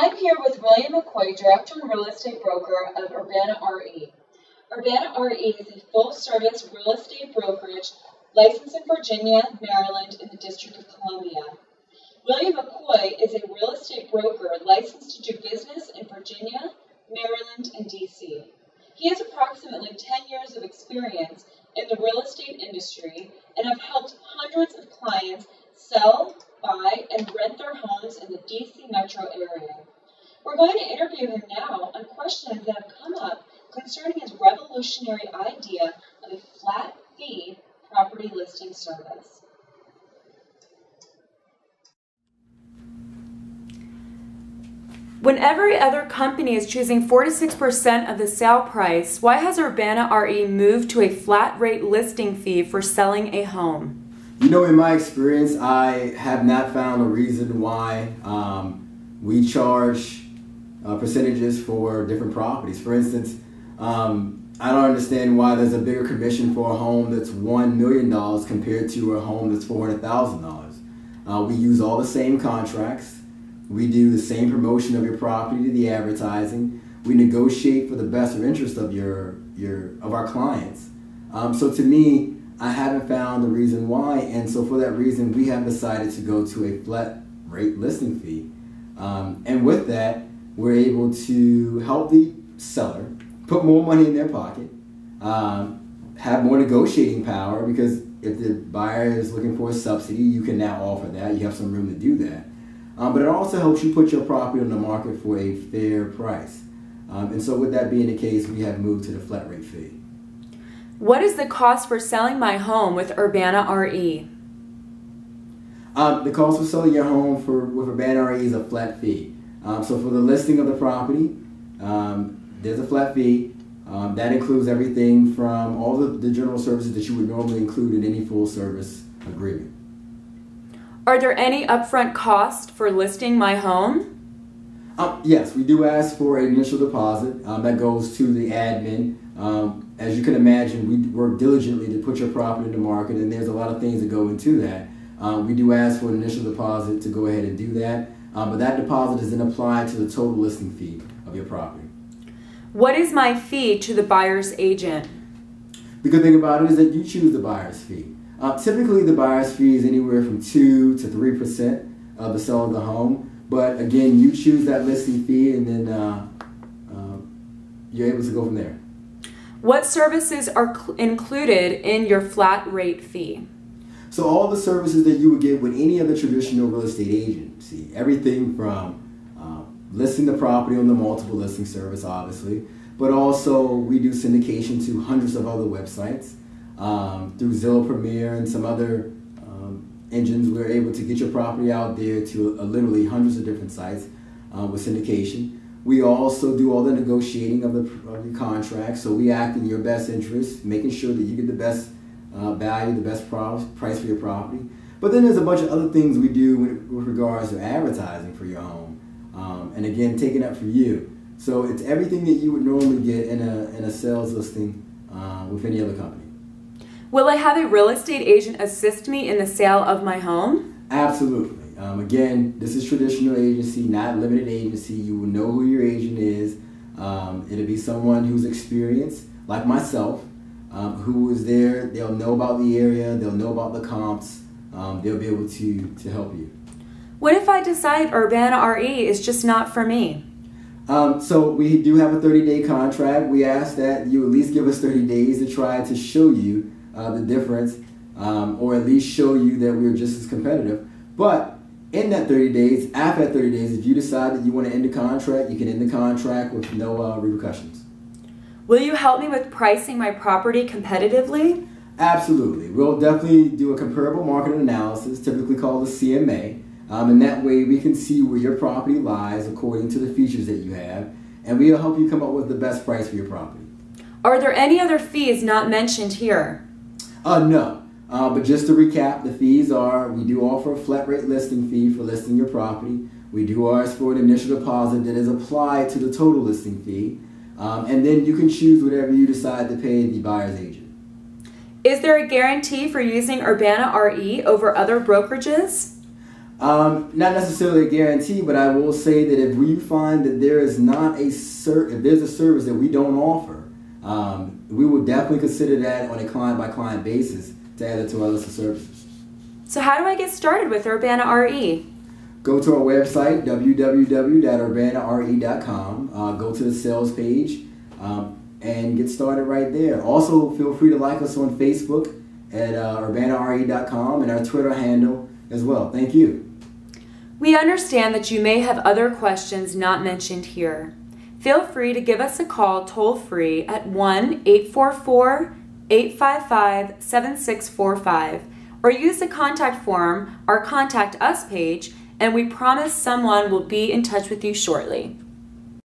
I'm here with William McCoy, Director and Real Estate Broker of Urbana RE. Urbana RE is a full-service real estate brokerage licensed in Virginia, Maryland, and the District of Columbia. William McCoy is a real estate broker licensed to do business in Virginia, Maryland, and D.C. He has approximately 10 years of experience in the real estate industry and have helped hundreds of clients sell, buy, and rent their homes in the D.C. metro area. We're going to interview him now on questions that have come up concerning his revolutionary idea of a flat fee property listing service. When every other company is choosing 4 to 6% of the sale price, why has Urbana RE moved to a flat rate listing fee for selling a home? You know, in my experience, I have not found a reason why we charge percentages for different properties. For instance, I don't understand why there's a bigger commission for a home that's $1 million compared to a home that's $400,000. We use all the same contracts. We do the same promotion of your property to the advertising. We negotiate for the best of interest of our clients. So to me, I haven't found the reason why, and so for that reason, we have decided to go to a flat rate listing fee. And with that, we're able to help the seller put more money in their pocket, have more negotiating power, because if the buyer is looking for a subsidy, you can now offer that. You have some room to do that. But it also helps you put your property on the market for a fair price. And so with that being the case, we have moved to the flat rate fee. What is the cost for selling my home with Urbana RE? The cost for selling your home with Urbana RE is a flat fee. So for the listing of the property, there's a flat fee. That includes everything from all the general services that you would normally include in any full service agreement. Are there any upfront costs for listing my home? Yes, we do ask for an initial deposit that goes to the admin. As you can imagine, we work diligently to put your property in the market, and there's a lot of things that go into that. We do ask for an initial deposit to go ahead and do that, but that deposit is then applied to the total listing fee of your property. What is my fee to the buyer's agent? The good thing about it is that you choose the buyer's fee. Typically, the buyer's fee is anywhere from 2 to 3% of the sale of the home. But again, you choose that listing fee, and then you're able to go from there. What services are included in your flat rate fee? So all the services that you would get with any other traditional real estate agency, everything from listing the property on the multiple listing service, obviously, but also we do syndication to hundreds of other websites through Zillow Premier and some other engines. We're able to get your property out there to literally hundreds of different sites with syndication. We also do all the negotiating of the contract, so we act in your best interest, making sure that you get the best value, the best price for your property. But then there's a bunch of other things we do with regards to advertising for your home, and again, taking up for you. So it's everything that you would normally get in a sales listing with any other company. Will I have a real estate agent assist me in the sale of my home? Absolutely. Again, this is traditional agency, not limited agency. You will know who your agent is. It'll be someone who's experienced, like myself, who is there. They'll know about the area. They'll know about the comps. They'll be able to help you. What if I decide Urbana RE is just not for me? So we do have a 30-day contract. We ask that you at least give us 30 days to try to show you the difference, or at least show you that we're just as competitive. But in that 30 days, after that 30 days, if you decide that you want to end the contract, you can end the contract with no repercussions. Will you help me with pricing my property competitively? Absolutely. We'll definitely do a comparable market analysis, typically called a CMA, and that way we can see where your property lies according to the features that you have, and we'll help you come up with the best price for your property. Are there any other fees not mentioned here? No, but just to recap, the fees are: we do offer a flat rate listing fee for listing your property. We do ask for an initial deposit that is applied to the total listing fee, and then you can choose whatever you decide to pay the buyer's agent. Is there a guarantee for using Urbana RE over other brokerages? Not necessarily a guarantee, but I will say that if we find that there is not a certain, if there's a service that we don't offer, we will definitely consider that on a client-by-client basis to add it to our list of services. So how do I get started with Urbana RE? Go to our website, www.urbanare.com. Go to the sales page and get started right there. Also, feel free to like us on Facebook at urbanare.com and our Twitter handle as well. Thank you. We understand that you may have other questions not mentioned here. Feel free to give us a call toll-free at 1-844-855-7645 or use the contact form or contact us page, and we promise someone will be in touch with you shortly.